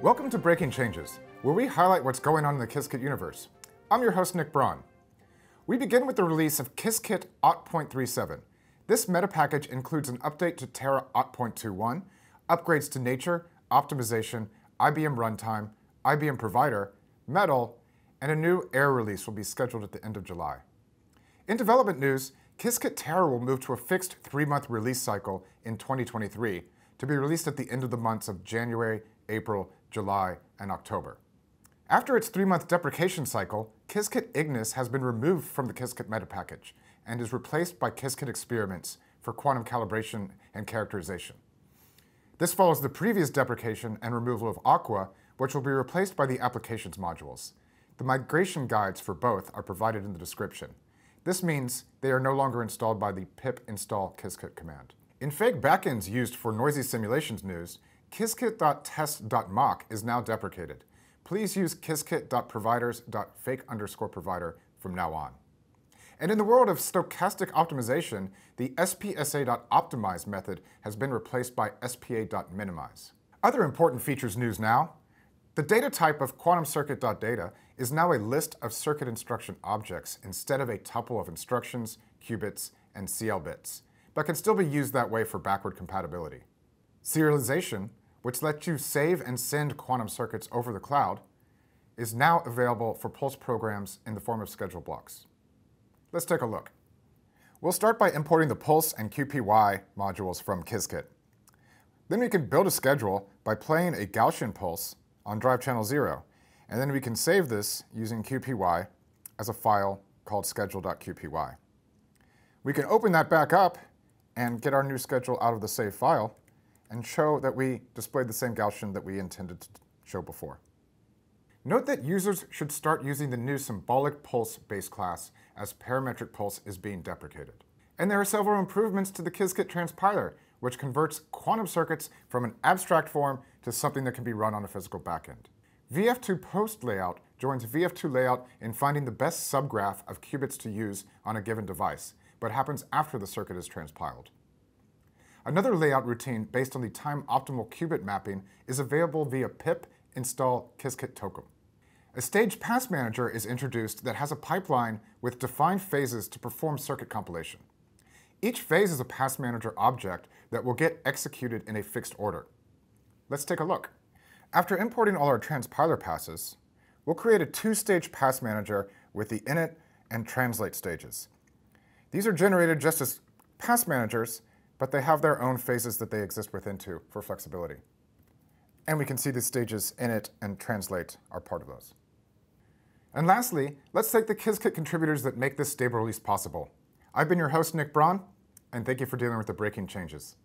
Welcome to Breaking Changes, where we highlight what's going on in the Qiskit universe. I'm your host, Nick Braun. We begin with the release of Qiskit 0.37. This meta package includes an update to Terra 0.21, upgrades to Nature, Optimization, IBM Runtime, IBM Provider, Metal, and a new Air release will be scheduled at the end of July. In development news, Qiskit Terra will move to a fixed 3-month release cycle in 2023 to be released at the end of the months of January, April, July, and October. After its 3-month deprecation cycle, Qiskit Ignis has been removed from the Qiskit meta package and is replaced by Qiskit Experiments for quantum calibration and characterization. This follows the previous deprecation and removal of Aqua, which will be replaced by the applications modules. The migration guides for both are provided in the description. This means they are no longer installed by the pip install Qiskit command. In fake backends used for noisy simulations news, qiskit.test.mock is now deprecated. Please use qiskit.providers.fake_provider from now on. And in the world of stochastic optimization, the spsa.optimize method has been replaced by spa.minimize. Other important features news now. The data type of quantumcircuit.data is now a list of circuit instruction objects instead of a tuple of instructions, qubits, and CL bits, but can still be used that way for backward compatibility. Serialization, which lets you save and send quantum circuits over the cloud, is now available for Pulse programs in the form of schedule blocks. Let's take a look. We'll start by importing the Pulse and QPY modules from Qiskit. Then we can build a schedule by playing a Gaussian pulse on drive channel 0, and then we can save this using QPY as a file called schedule.qpy. We can open that back up and get our new schedule out of the save file and show that we displayed the same Gaussian that we intended to show before. Note that users should start using the new symbolic pulse base class as parametric pulse is being deprecated. And there are several improvements to the Qiskit transpiler, which converts quantum circuits from an abstract form to something that can be run on a physical backend. VF2PostLayout joins VF2Layout in finding the best subgraph of qubits to use on a given device, but happens after the circuit is transpiled. Another layout routine based on the time-optimal qubit mapping is available via pip install qiskit-tokum. A stage pass manager is introduced that has a pipeline with defined phases to perform circuit compilation. Each phase is a pass manager object that will get executed in a fixed order. Let's take a look. After importing all our transpiler passes, we'll create a 2-stage pass manager with the init and translate stages. These are generated just as pass managers, but they have their own phases that they exist within to for flexibility. And we can see the stages init and translate are part of those. And lastly, let's thank the Qiskit contributors that make this stable release possible. I've been your host, Nick Braun, and thank you for dealing with the breaking changes.